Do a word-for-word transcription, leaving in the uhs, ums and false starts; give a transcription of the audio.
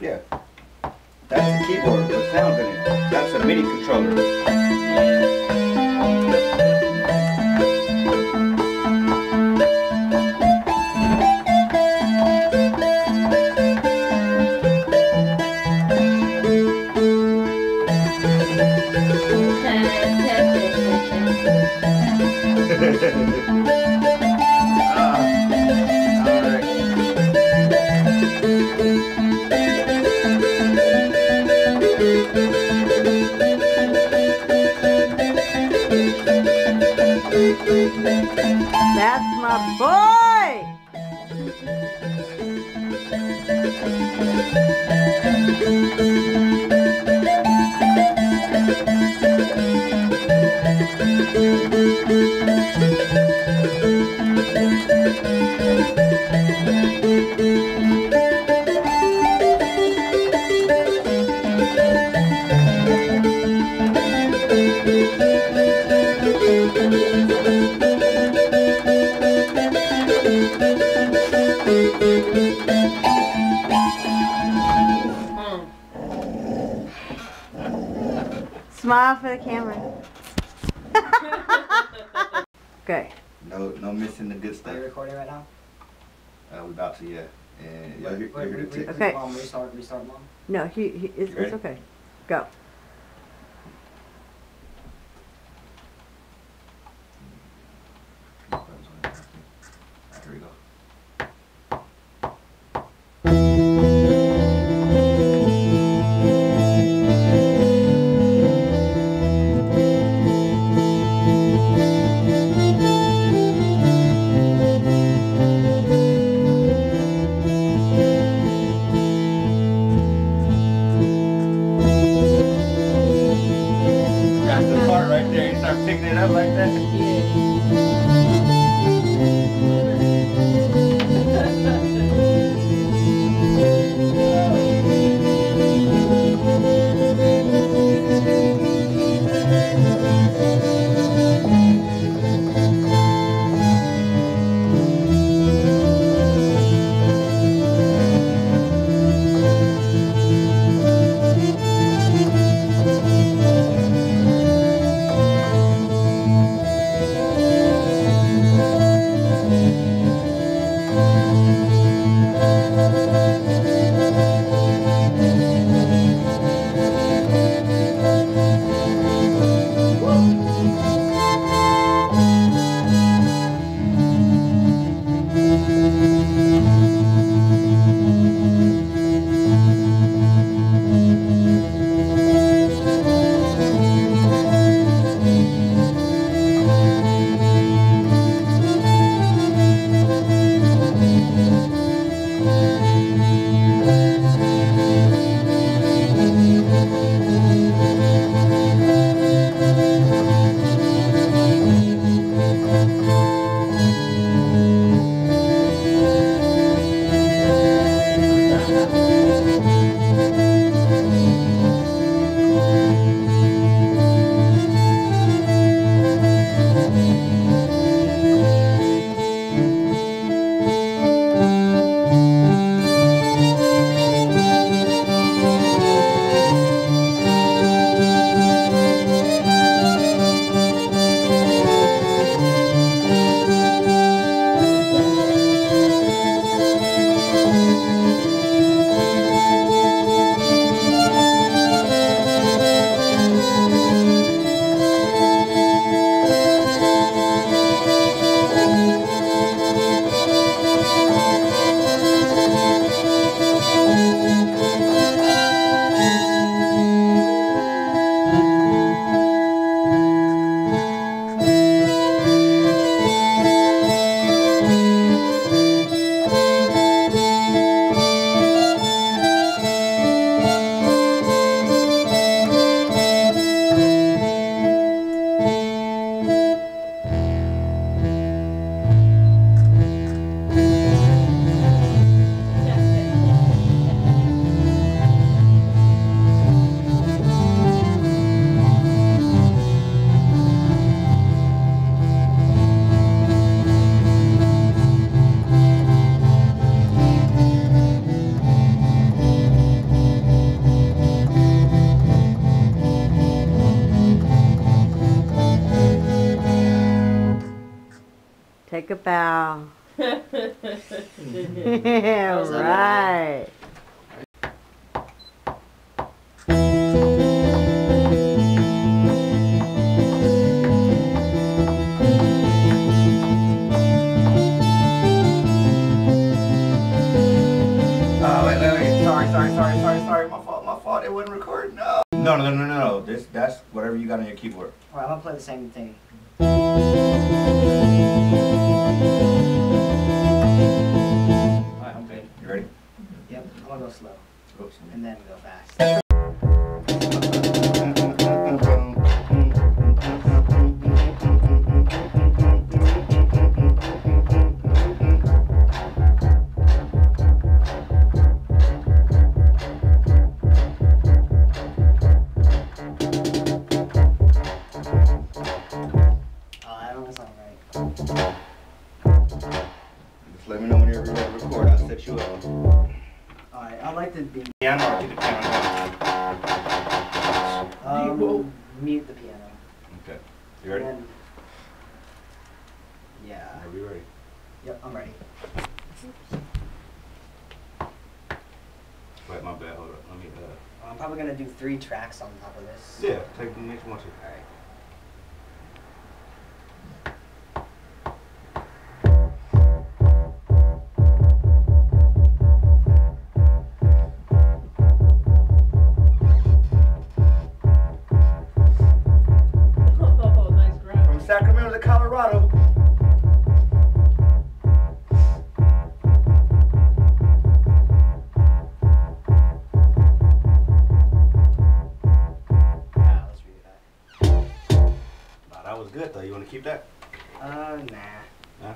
Yeah. That's the keyboard with sounds in it. That's a MIDI controller. That's my boy! Smile for the camera. Okay. No, no missing the good stuff. Are you recording right now? Uh, we're about to, yeah. And wait, you're, wait, you're wait, gonna okay. Mom, restart, restart, mom. No, he, he it's, it's okay. Go. Right there, you start picking it up like that. Thank you. a bow. Yeah, right. Sorry, sorry, sorry, sorry, my fault, my fault, it wouldn't record, no. No, no, no, no, no, this, that's whatever you got on your keyboard. Alright, I'm gonna play the same thing. Alright, I'm good. You ready? Yep, I'm gonna go slow. Oops. And then go fast. Let me know whenever you're ready to record, I'll set you up. Alright, I like the piano. Yeah, do the piano. Um, Whoa. Mute the piano. Okay. You ready? And, yeah. Are we ready? Yep, I'm ready. Wait, my bad, hold up. Let me, uh... I'm probably gonna do three tracks on top of this. Yeah, take the next one too. Alright. Sacramento to Colorado. Ah, let's redo that. Nah, that was good though. You want to keep that? Uh, nah. Nah?